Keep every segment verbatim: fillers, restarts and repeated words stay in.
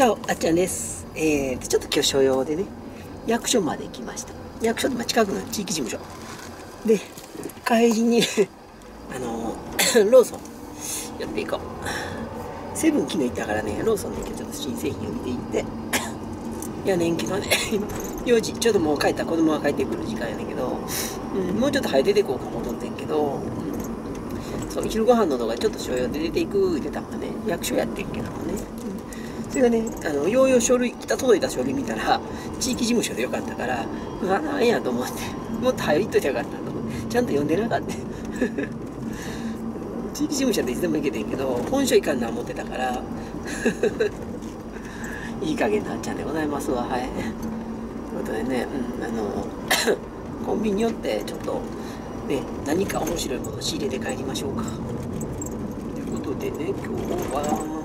チャオ、あっちゃんです。えー、ちょっと今日所用でね、役所まで来ました。役所って近くの地域事務所。で、帰りに、あのー、ローソン、寄っていこう。セブン昨日行ったからね、ローソンで今日ちょっと新製品を見ていって、いやねんけどね、よじ、ちょっともう帰った、子供が帰ってくる時間やねんけど、うん、もうちょっと早い出てこうかもとってんけど、そう昼ご飯の動画ちょっと所用で出ていく言ってたんがね、役所やってんけどもね、うん、それがね、あのようよう書類来た届いた書類見たら地域事務所でよかったから、うわなんやと思って、もっと早いっといたらよかったと思ってちゃんと読んでなかった地域事務所っていつでも行けてんけど本書いかんな思ってたからいい加減なっちゃうんでございますわ。はい、ということでね、うん、あのコンビニによってちょっとね、何か面白いものを仕入れて帰りましょうか。ということでね、今日はね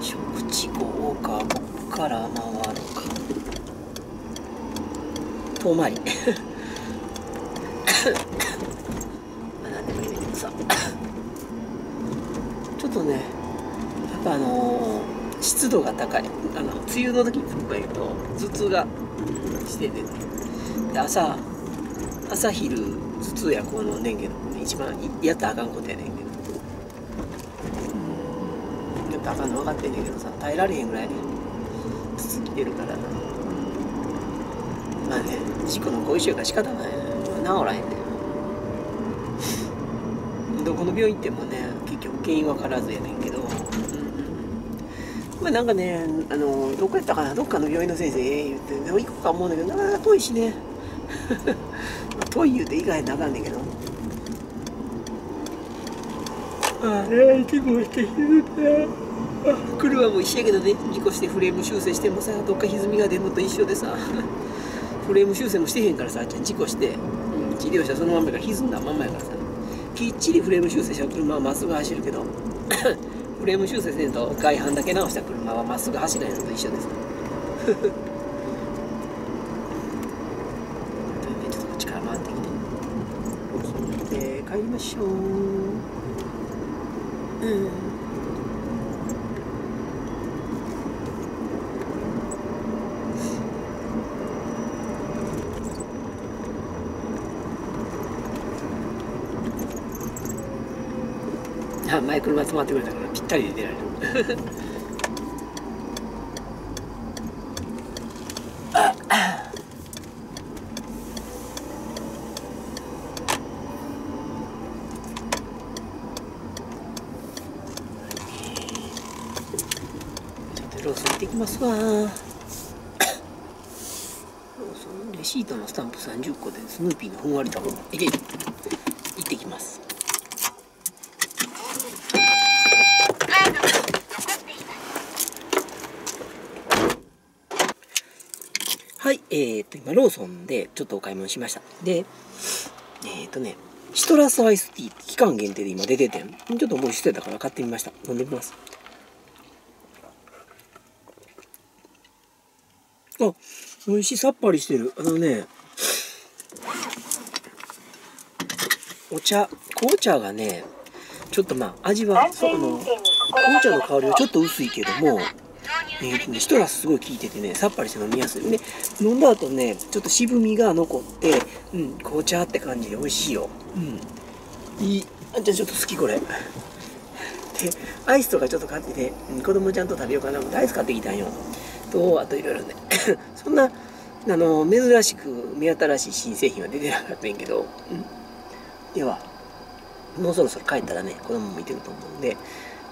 食地号か、ここから回るか。遠回りまあ何でもいいんだけどさ、ちょっとねやっぱあのー、湿度が高い、あの梅雨の時にすごいけど頭痛が、うん、してて、ね、で朝朝昼頭痛やこのねんけど、ね、一番やったらあかんことやねんけど、うん、やったらあかんの分かってんねんけどさ、耐えられへんぐらいね頭痛きてるからな。まあね、事故の後遺症が仕方ない、治らへんねどこの病院行ってもね結局原因分からずやねんけど、うん、まあなんかね、あのどこやったかな、どっかの病院の先生ええ言って、でも行こうか思うんだけどなかなか遠いしね遠い言うて以外なあかんねんけど、あれ事故してひどいな。車も一緒やけどね、事故してフレーム修正してもさ、どっか歪みが出るのと一緒でさフレーム修正もしてへんからさ、あっちゃん事故して、うん、治療したそのままやから歪んだまんまやからさ、きっちりフレーム修正した車はまっすぐ走るけどフレーム修正せんと外反だけ直した車はまっすぐ走らへんのと一緒です。ちょっとこっちから回ってきて、で帰りましょう。うん前車止まってくれたからぴったりで出られるああちょっとローソン行ってきますわ。ローソンレシートのスタンプさんじゅっこでスヌーピーのふんわり卵入れる。行ってきます。はい、えーと、今、ローソンでちょっとお買い物しました。で、えっとね、シトラスアイスティーって期間限定で今出てて、ちょっと僕してたから買ってみました。飲んでみます。あ、美味しい、さっぱりしてる。あのね、お茶、紅茶がね、ちょっとまあ、味は、その、紅茶の香りはちょっと薄いけども、シトラスすごい効いててね、さっぱりして飲みやすいね。飲んだ後ね、ちょっと渋みが残って、うん、紅茶って感じで美味しいよ。うん。いい。あんちゃんちょっと好きこれ。で、アイスとかちょっと買ってて、うん、子供ちゃんと食べようかなと思ってアイス買ってきたんよ。と、あといろいろね。そんな、あの、珍しく目新しい新製品は出てなかったんやけど、うん。では、もうそろそろ帰ったらね、子供もいてると思うんで、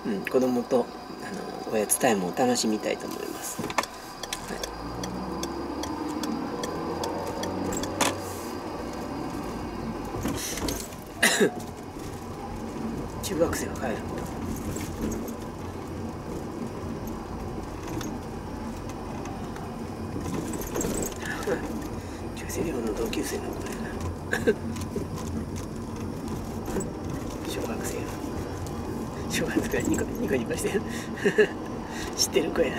うん、子供と、あのおやつタイムを楽しみたいと思います。はい、中学生が帰る。中学生寮の同級生の子やな。小学生。小学生。ずかニコニコニコしてる知ってる声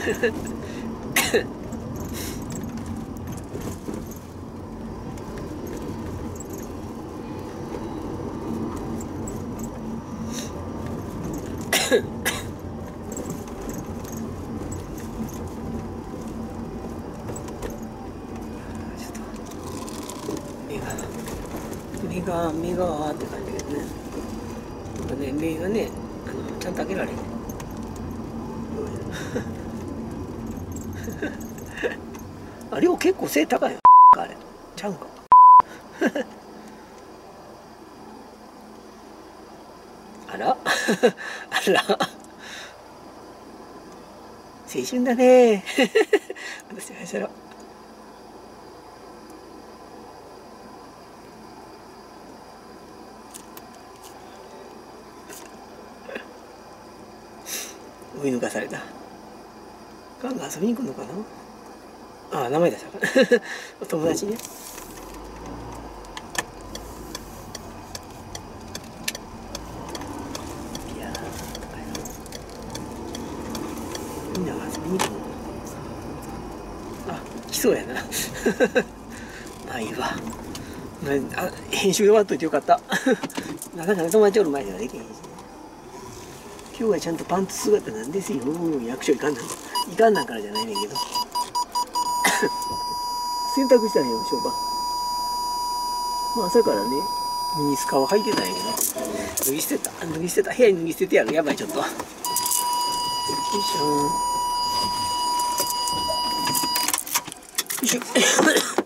目が目がって感じですね。なんかね目がねあのちゃんと開けられへん。あれは結構背高いよ。あれちゃうか。あらあら青春だね。私はしゃろ。追い抜かされた。ガンガン遊びに来るのかな。ああ名前出したお友達ね。いやみんなが遊びに来るのかな。あ来そうやなまあいいわ、まあ、編集終わっといてよかったなかなか友達おる前ではできへんし、今日はちゃんとパンツ姿なんですよ。役所いかんなんだ。いかんなんからじゃないねんけど。洗濯したんよ、ショーパン。まあ朝からね、ミニスカは履いてたんやけど。脱ぎ捨てた。脱ぎ捨てた。部屋に脱ぎ捨ててやる。やばい、ちょっと。よいしょ。よいしょ。